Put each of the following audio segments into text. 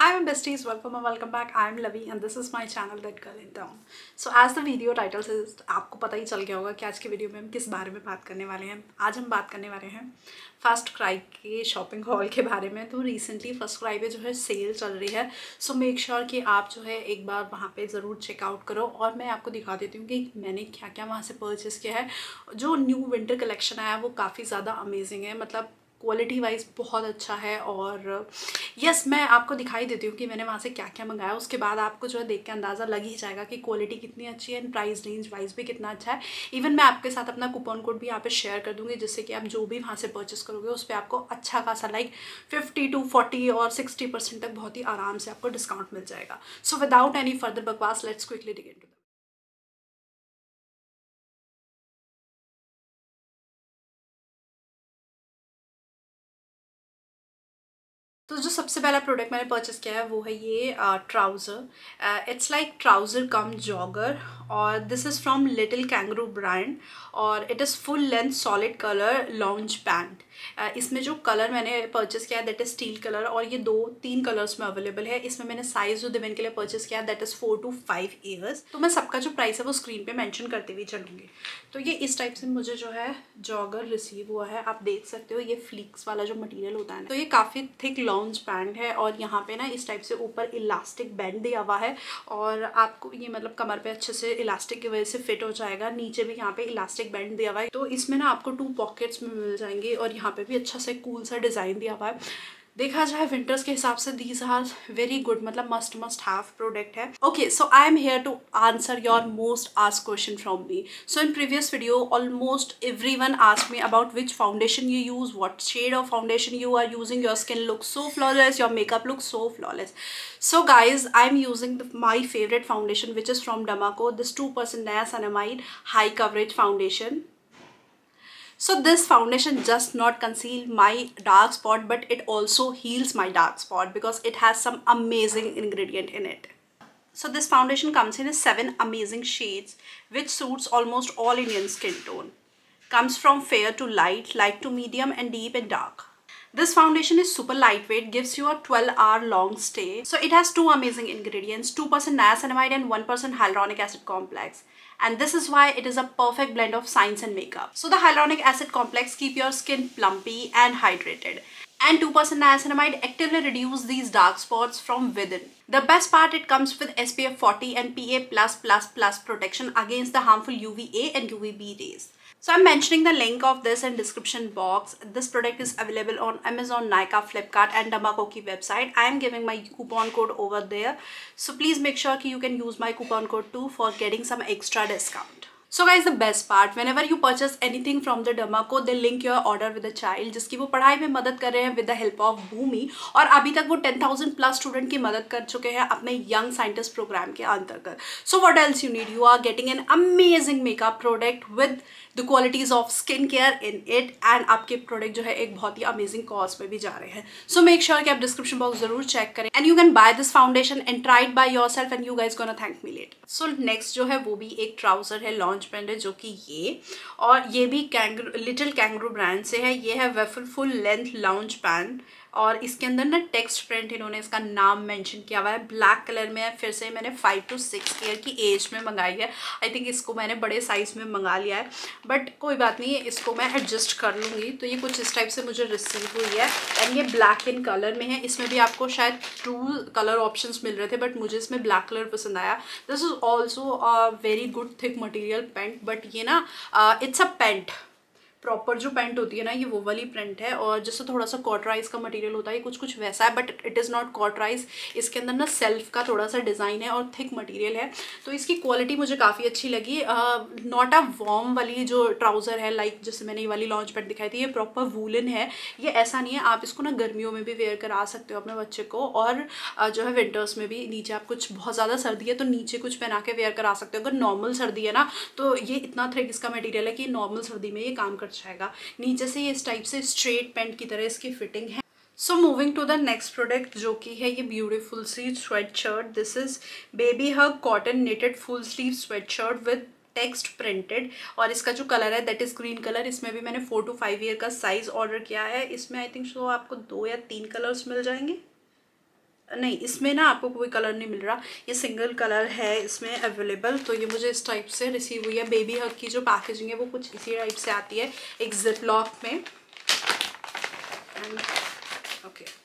Hi my besties, welcome and welcome back. I am Lavi and this is my channel That Girl In Town. So as the video title says, आपको पता ही चल गया होगा कि आज की video में हम किस बारे में बात करने वाले हैं. आज हम बात करने वाले हैं फर्स्ट क्राई के शॉपिंग हॉल के बारे में. तो रिसेंटली फर्स्ट क्राई पे जो है सेल चल रही है, सो मेक श्योर कि आप जो है एक बार वहाँ पे ज़रूर चेकआउट करो. और मैं आपको दिखा देती हूँ कि मैंने क्या क्या वहाँ से परचेज़ किया है. जो न्यू विंटर कलेक्शन आया वो काफ़ी ज़्यादा अमेजिंग है, मतलब क्वालिटी वाइज बहुत अच्छा है. और यस, मैं आपको दिखाई देती हूँ कि मैंने वहाँ से क्या क्या मंगाया. उसके बाद आपको जो है देख के अंदाज़ा लग ही जाएगा कि क्वालिटी कितनी अच्छी है एंड प्राइस रेंज वाइज भी कितना अच्छा है. इवन मैं आपके साथ अपना कूपन कोड भी यहाँ पे शेयर कर दूँगी, जिससे कि आप जो भी वहाँ से परचेस करोगे उस पर आपको अच्छा खासा लाइक 50 to 40 और 60% तक बहुत ही आराम से आपको डिस्काउंट मिल जाएगा. सो विदाउट एनी फर्दर बकवास, लेट्स क्विकली डिग इनटू. तो जो सबसे पहला प्रोडक्ट मैंने परचेस किया है वो है ये trouser. It's like trouser cum jogger और this is from little kangaroo brand और it is full length solid colour lounge pant. इसमें जो कलर मैंने परचेस किया है दैट इज़ स्टील कलर और ये 2-3 कलर्स में अवेलेबल है. इसमें मैंने साइज़ जो दिवन के लिए परचेस किया है दैट इज़ 4 to 5 ईयर्स. तो मैं सबका जो प्राइस है वो स्क्रीन पर मैंशन करते हुए चलूँगी. तो ये इस टाइप से मुझे जो है जॉगर रिसीव हुआ है. आप देख सकते हो ये फ्लिक्स वाला जो मटीरियल होता है, तो ये काफ़ी थिक लॉन्च पैंट है और यहाँ पे ना इस टाइप से ऊपर इलास्टिक बैंड दिया हुआ है और आपको ये मतलब कमर पे अच्छे से इलास्टिक की वजह से फिट हो जाएगा. नीचे भी यहाँ पे इलास्टिक बैंड दिया हुआ है, तो इसमें ना आपको 2 पॉकेट्स में मिल जाएंगे और यहाँ पे भी अच्छा से कूल सा डिज़ाइन दिया हुआ है. देखा जाए विंटर्स के हिसाब से दीज आर वेरी गुड, मतलब मस्ट हैव प्रोडक्ट है. Okay, so I am here to answer your most asked question from me. So in previous video almost everyone asked me about which foundation you use, what shade of foundation you are using, your skin looks so flawless, your makeup looks so flawless. So guys, I am using my favourite foundation which is from डमाको, this 2% niacinamide high coverage foundation. So this foundation just not conceal my dark spot but it also heals my dark spot because it has some amazing ingredient in it. So this foundation comes in 7 amazing shades which suits almost all Indian skin tone. Comes from fair to light, light to medium and deep and dark. This foundation is super lightweight, gives you a 12-hour long stay. So it has 2 amazing ingredients, 2% niacinamide and 1% hyaluronic acid complex. And this is why it is a perfect blend of science and makeup. So the hyaluronic acid complex keep your skin plumpy and hydrated. And 2% niacinamide actively reduce these dark spots from within. The best part, it comes with SPF 40 and PA+++ protection against the harmful UVA and UVB rays. So I'm mentioning the link of this in description box. This product is available on Amazon, Nykaa, Flipkart and Dumaco ki website. I am giving my coupon code over there. So please make sure ki you can use my coupon code too for getting some extra discount. So guys, the best part, whenever you purchase anything from the Derma Co, they link your order with a child, जिसकी वो पढ़ाई में मदद कर रहे हैं with the help of Bhumi. और अभी तक वो 10,000+ स्टूडेंट की मदद कर चुके हैं अपने यंग साइंटिस्ट प्रोग्राम के अंतर्गत. So what else you need, you are getting an amazing makeup product with the qualities of skin care in it. And आपके प्रोडक्ट जो है एक बहुत ही अमेजिंग कॉस्ट में भी जा रहे हैं. सो मेक श्योर कि आप डिस्क्रिप्शन बॉक्स जरूर चेक करें and you can buy this foundation and try it by yourself and you guys gonna thank me later. So next जो है वो भी एक ट्राउजर है, लॉन्च पैंट है, जो कि ये और ये भी लिटिल कैंगरू ब्रांड से है. ये है waffle full length lounge pant और इसके अंदर ना टेक्स्ट प्रिंट इन्होंने इसका नाम मेंशन किया हुआ है. ब्लैक कलर में है. फिर से मैंने 5 to 6 ईयर की एज में मंगाई है. आई थिंक इसको मैंने बड़े साइज़ में मंगा लिया है, बट कोई बात नहीं, इसको मैं एडजस्ट कर लूँगी. तो ये कुछ इस टाइप से मुझे रिसीव हुई है एंड ये ब्लैक इन कलर में है. इसमें भी आपको शायद 2 कलर ऑप्शंस मिल रहे थे, बट मुझे इसमें ब्लैक कलर पसंद आया. This is also a very good thick material pant, but ये ना इट्स अ पैंट, प्रॉपर जो पैंट होती है ना ये वो वाली प्रिंट है. और जैसे थोड़ा सा कॉटराइज का मटेरियल होता है, कुछ कुछ वैसा है, but it is not cauterise. इसके अंदर ना सेल्फ का थोड़ा सा डिज़ाइन है और थिक मटेरियल है. तो इसकी क्वालिटी मुझे काफ़ी अच्छी लगी. नॉट अ वॉर्म वाली जो ट्राउज़र है, लाइक जैसे मैंने ये वाली लॉन्च पैंट दिखाई थी, ये प्रॉपर वूलन है. ये ऐसा नहीं है, आप इसको ना गर्मियों में भी वेयर करा सकते हो अपने बच्चे को और जो है विंटर्स में भी. नीचे आप कुछ, बहुत ज़्यादा सर्दी है तो नीचे कुछ पहना के वेयर करा सकते हो. अगर नॉर्मल सर्दी है ना तो ये इतना थ्रिक इसका मटेरियल है कि नॉर्मल सर्दी में ये काम जाएगा. नीचे से ये इस टाइप से स्ट्रेट पैंट की तरह इसकी फिटिंग है. So moving to the next product, जो कि है ये ब्यूटीफुल सी sweatshirt. This is baby hug cotton knitted full sleeve sweatshirt with text printed और इसका जो कलर है दैट इज़ ग्रीन कलर. इसमें भी मैंने 4 to 5 ईयर का साइज ऑर्डर किया है. इसमें आई थिंक सो आपको 2 या 3 कलर्स मिल जाएंगे. नहीं, इसमें ना आपको कोई कलर नहीं मिल रहा, ये सिंगल कलर है इसमें अवेलेबल। तो ये मुझे इस टाइप से रिसीव हुई है। बेबी हग की जो पैकेजिंग है वो कुछ इसी टाइप से आती है, एक जिप लॉक में। And okay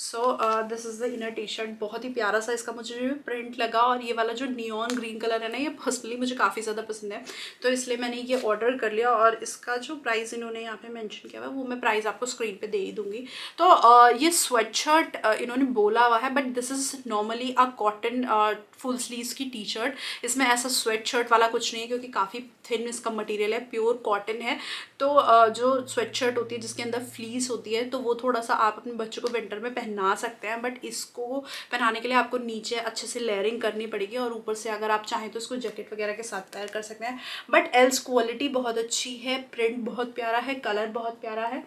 so this is the inner T shirt. बहुत ही प्यारा सा इसका मुझे जो प्रिंट लगा, और ये वाला जो नियॉन ग्रीन कलर है ना, ये पर्सनली मुझे काफ़ी ज़्यादा पसंद है, तो इसलिए मैंने ये ऑर्डर कर लिया। और इसका जो प्राइस इन्होंने यहाँ पे मेंशन किया हुआ है वो मैं प्राइस आपको स्क्रीन पे दे ही दूँगी। तो ये स्वेट शर्ट इन्होंने बोला हुआ है, but this is normally a cotton full sleeves की टी शर्ट। इसमें ऐसा स्वेट शर्ट वाला कुछ नहीं है, क्योंकि काफ़ी थिन इसका मटेरियल है, प्योर कॉटन है। तो जो स्वेट शर्ट होती है जिसके अंदर फ्लीस होती है, तो वो थोड़ा सा आप अपने बच्चों को विंटर में पहना सकते हैं। बट इसको पहनाने के लिए आपको नीचे अच्छे से लेयरिंग करनी पड़ेगी, और ऊपर से अगर आप चाहें तो इसको जैकेट वगैरह के साथ पेयर कर सकते हैं। बट एल्स क्वालिटी बहुत अच्छी है, प्रिंट बहुत प्यारा है, कलर बहुत प्यारा है,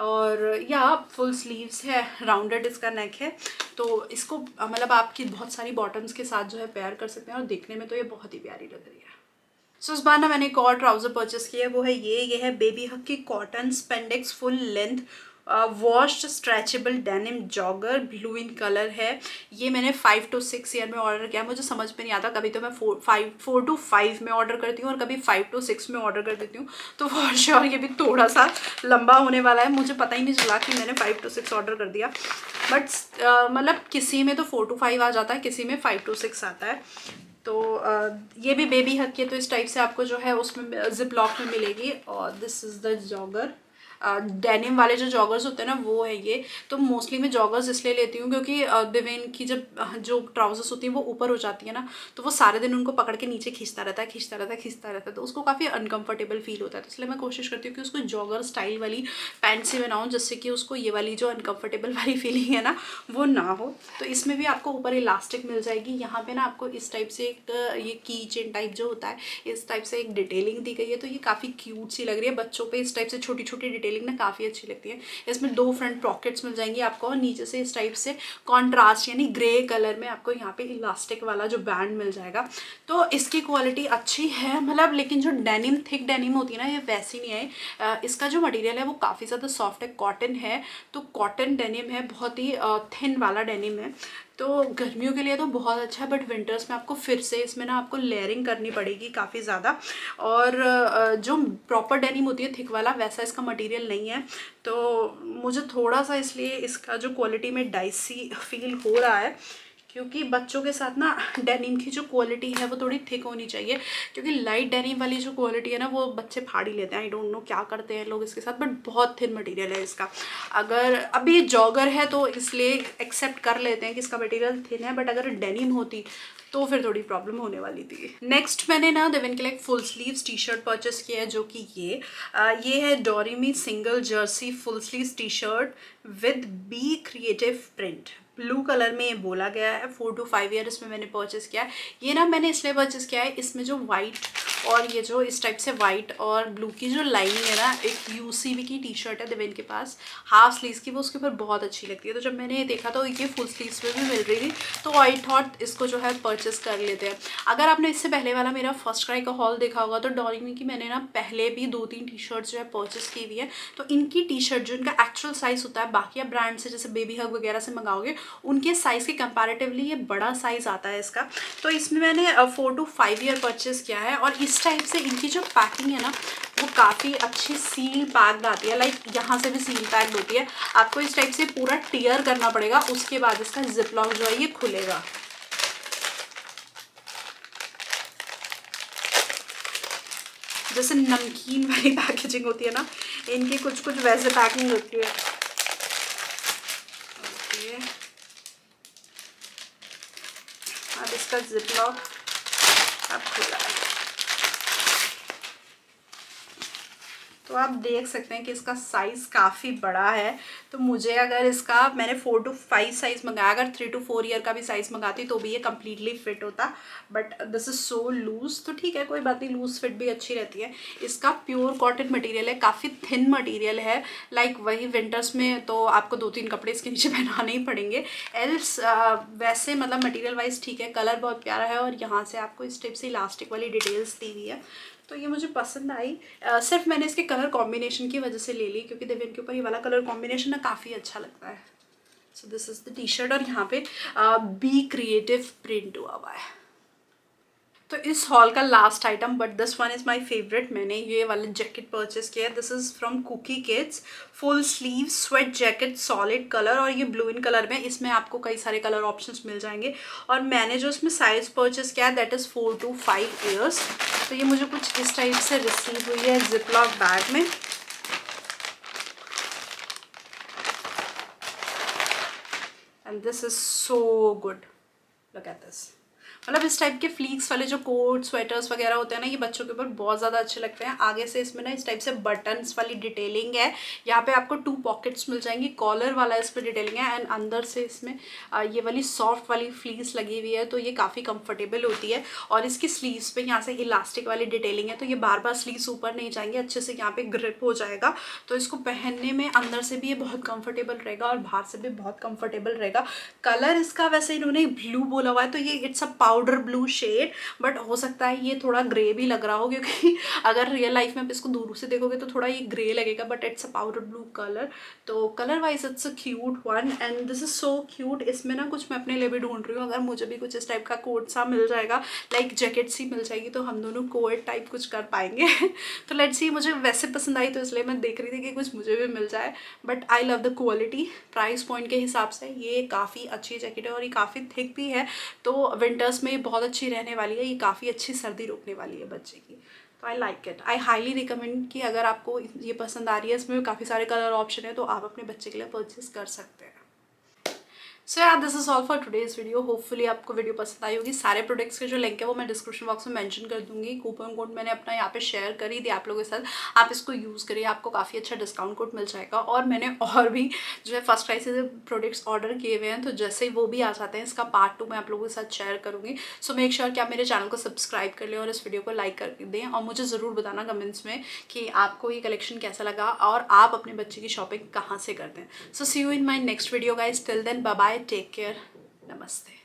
और या फुल स्लीव्स है, राउंडेड इसका नेक है। तो इसको मतलब आपकी बहुत सारी बॉटम्स के साथ जो है पेयर कर सकते हैं, और देखने में तो ये बहुत ही प्यारी लग रही है। सो इस बार ना मैंने एक और ट्राउज़र परचेस किया है, वो है ये है बेबी हग की cotton spandex full length washed stretchable denim jogger, blue in colour है। ये मैंने 5 to 6 ईयर में ऑर्डर किया। मुझे समझ में नहीं आता, कभी तो मैं 4 to 5 में ऑर्डर करती हूँ, और कभी 5 to 6 में ऑर्डर कर देती हूँ। तो फॉर श्योर ये भी थोड़ा सा लंबा होने वाला है। मुझे पता ही नहीं चला कि मैंने 5 to 6 ऑर्डर कर दिया। बट मतलब किसी में तो 4 to 5 आ जाता है, किसी में 5 to 6 आता है। तो ये भी बेबी हग की है, तो इस टाइप से आपको जो है उसमें जिप लॉक में मिलेगी। और this is the jogger, denim वाले जो जॉगर्स होते हैं ना वो है ये। तो मोस्टली मैं जॉगर्स इसलिए लेती हूँ क्योंकि दिवेन की जब जो ट्राउजर्स होती है वो ऊपर हो जाती है ना, तो वो सारे दिन उनको पकड़ के नीचे खींचता रहता है, तो उसको काफ़ी अनकम्फर्टेबल फील होता है। तो इसलिए मैं कोशिश करती हूँ कि उसको जॉगर स्टाइल वाली पैंट से बनाऊँ, जिससे कि उसको ये वाली जो अनकम्फर्टेबल वाली फीलिंग है ना वो ना हो। तो इसमें भी आपको ऊपर इलास्टिक मिल जाएगी। यहाँ पर ना आपको इस टाइप से एक ये की चेन टाइप जो होता है, इस टाइप से एक डिटेलिंग दी गई है। तो ये काफ़ी क्यूट सी लग रही है। बच्चों पर इस टाइप से छोटी छोटी डिटेलिंग ना काफ़ी अच्छी लगती है। इसमें 2 फ्रंट पॉकेट्स मिल जाएंगी आपको, और नीचे से इस टाइप से कॉन्ट्रास्ट यानी ग्रे कलर में आपको यहाँ पे इलास्टिक वाला जो बैंड मिल जाएगा। तो इसकी क्वालिटी अच्छी है मतलब, लेकिन जो डेनिम थिक डेनिम होती है ना ये वैसी नहीं है। इसका जो मटेरियल है वो काफ़ी ज़्यादा सॉफ्ट है, कॉटन है, तो कॉटन डेनिम है, बहुत ही थिन वाला डेनिम है। तो गर्मियों के लिए तो बहुत अच्छा है, बट विंटर्स में आपको फिर से इसमें ना आपको लेयरिंग करनी पड़ेगी काफ़ी ज़्यादा, और जो प्रॉपर डेनिम होती है थिक वाला वैसा इसका मटेरियल नहीं है। तो मुझे थोड़ा सा इसलिए इसका जो क्वालिटी में डाइसी फील हो रहा है, क्योंकि बच्चों के साथ ना डेनिम की जो क्वालिटी है वो थोड़ी थिक होनी चाहिए, क्योंकि लाइट डेनिम वाली जो क्वालिटी है ना वो बच्चे फाड़ी लेते हैं। आई डोंट नो क्या करते हैं लोग इसके साथ, बट बहुत थिन मटेरियल है इसका। अगर अभी जॉगर है तो इसलिए एक्सेप्ट कर लेते हैं कि इसका मटेरियल थिन है, बट अगर डेनिम होती तो फिर थोड़ी प्रॉब्लम होने वाली थी। नेक्स्ट मैंने ना देवेन के लिए एक full sleeves T shirt purchase किया है, जो कि ये है डोरेमी single jersey full sleeves T shirt with be creative print, blue colour में ये बोला गया है। 4 to 5 ईयर इसमें मैंने परचेस किया है। ये ना मैंने इसलिए परचेस किया है, इसमें जो वाइट और ये जो इस टाइप से वाइट और ब्लू की जो लाइनिंग है ना, एक यूसीबी की टी शर्ट है देवेन के पास हाफ स्लीव्स की, वो उसके ऊपर बहुत अच्छी लगती है। तो जब मैंने देखा तो ये फुल स्लीव्स में भी मिल रही थी, तो आई थॉट इसको जो है परचेस कर लेते हैं। अगर आपने इससे पहले वाला मेरा फर्स्ट क्राई का हॉल देखा होगा तो डोरेमी की मैंने ना पहले भी 2-3 टी शर्ट्स जो है परचेस की हुई है। तो इनकी टी शर्ट जो इनका एक्चुअल साइज़ होता है, बाकी आप ब्रांड से जैसे बेबी हग वगैरह से मंगाओगे उनके साइज़ के कंपैरेटिवली ये बड़ा साइज़ आता है इसका। तो इसमें मैंने 4 to 5 ईयर परचेस किया है। और इस टाइप से इनकी जो पैकिंग है ना वो काफ़ी अच्छी सील पैक्ड आती है, लाइक यहाँ से भी सील पैक्ड होती है। आपको इस टाइप से पूरा टियर करना पड़ेगा, उसके बाद इसका जिप लॉक जो है ये खुलेगा। जैसे नमकीन वाली पैकेजिंग होती है ना इनकी, कुछ कुछ वैसे पैकिंग होती है। ओके, अब इसका जिप लॉक अब खुला है, तो आप देख सकते हैं कि इसका साइज़ काफ़ी बड़ा है। तो मुझे अगर इसका मैंने 4 to 5 साइज़ मंगाया, अगर 3 to 4 ईयर का भी साइज़ मंगाती तो भी ये कम्प्लीटली फिट होता, but this is so loose. तो ठीक है, कोई बात नहीं, लूज़ फिट भी अच्छी रहती है। इसका प्योर कॉटन मटेरियल है, काफ़ी थिन मटेरियल है, लाइक वही विंटर्स में तो आपको 2-3 कपड़े इसके नीचे पहनाने ही पड़ेंगे। एल्स वैसे मतलब मटेरियल वाइज ठीक है, कलर बहुत प्यारा है, और यहाँ से आपको इस टाइप से इलास्टिक वाली डिटेल्स दी हुई है। तो ये मुझे पसंद आई। सिर्फ मैंने इसके कलर कॉम्बिनेशन की वजह से ले ली, क्योंकि देवेन के ऊपर ये वाला कलर कॉम्बिनेशन ना काफ़ी अच्छा लगता है। So this is the T shirt और यहाँ पे बी क्रिएटिव प्रिंट हुआ हुआ है। तो इस हॉल का last item, but this one is my favourite, मैंने ये वाला जैकेट परचेस किया है। This is from Cookie Kids, full sleeve sweat jacket, solid colour और ये ब्लू इन कलर में। इसमें आपको कई सारे कलर ऑप्शंस मिल जाएंगे और मैंने जो इसमें साइज़ परचेस किया है दैट इज़ 4 to 5 years। तो ये मुझे कुछ इस टाइप से रिसीव हुई है जिपलॉक बैग में। And this is so good, look at this. मतलब इस टाइप के फ्लीक्स वाले जो कोट स्वेटर्स वगैरह होते हैं ना, ये बच्चों के ऊपर बहुत ज़्यादा अच्छे लगते हैं। आगे से इसमें ना इस टाइप से बटन्स वाली डिटेलिंग है, यहाँ पे आपको 2 पॉकेट्स मिल जाएंगी, कॉलर वाला इस पर डिटेलिंग है एंड अंदर से इसमें ये वाली सॉफ्ट वाली फ्लीस लगी हुई है, तो ये काफ़ी कंफर्टेबल होती है। और इसकी स्लीव्स पर यहाँ से इलास्टिक वाली डिटेलिंग है, तो ये बार बार स्लीव्स ऊपर नहीं जाएंगे, अच्छे से यहाँ पर ग्रिप हो जाएगा। तो इसको पहनने में अंदर से भी ये बहुत कम्फर्टेबल रहेगा और बाहर से भी बहुत कम्फर्टेबल रहेगा। कलर इसका वैसे इन्होंने ब्लू बोला हुआ है, तो ये it's a powder blue shade, but हो सकता है ये थोड़ा ग्रे भी लग रहा हो, क्योंकि अगर रियल लाइफ में आप इसको दूर से देखोगे तो थोड़ा ये ग्रे लगेगा, but it's a powder blue colour. तो colour wise it's a cute one and this is so cute. इसमें ना कुछ मैं अपने लिए भी ढूंढ रही हूँ, अगर मुझे भी कुछ इस टाइप का कोट सा मिल जाएगा, लाइक जैकेट सी मिल जाएगी, तो हम दोनों कोट टाइप कुछ कर पाएंगे। तो लेट्स सी, मुझे वैसे पसंद आई तो इसलिए मैं देख रही थी कि कुछ मुझे भी मिल जाए, but I love the quality. Price point के हिसाब से ये काफ़ी अच्छी जैकेट है और ये काफ़ी थिक भी है, तो विंटर्स में ये बहुत अच्छी रहने वाली है, ये काफ़ी अच्छी सर्दी रोकने वाली है बच्चे की। तो I like it, I highly recommend कि अगर आपको ये पसंद आ रही है, इसमें काफ़ी सारे कलर ऑप्शन है, तो आप अपने बच्चे के लिए परचेस कर सकते हैं। सो यार, this is all for today's video. Hopefully आपको वीडियो पसंद आई होगी। सारे प्रोडक्ट्स के जो लिंक है वो मैं डिस्क्रिप्शन बॉक्स में मेंशन कर दूंगी। कूपन कोड मैंने अपना यहाँ पे शेयर कर ही दिया आप लोगों के साथ, आप इसको यूज़ करिए, आपको काफ़ी अच्छा डिस्काउंट कोड मिल जाएगा। और मैंने और भी जो है फर्स्ट क्राई से प्रोडक्ट्स ऑर्डर किए हुए हैं, तो जैसे ही वो भी आ जाते हैं इसका पार्ट 2 मैं आप लोगों के साथ शेयर करूँगी। सो मेक श्योर कि आप मेरे चैनल को सब्सक्राइब कर लें और इस वीडियो को लाइक कर दें, और मुझे ज़रूर बताना कमेंट्स में कि आपको ये कलेक्शन कैसा लगा और आप अपने बच्चे की शॉपिंग कहाँ से करते हैं। So see you in my next video guys, till then bye, take care, नमस्ते।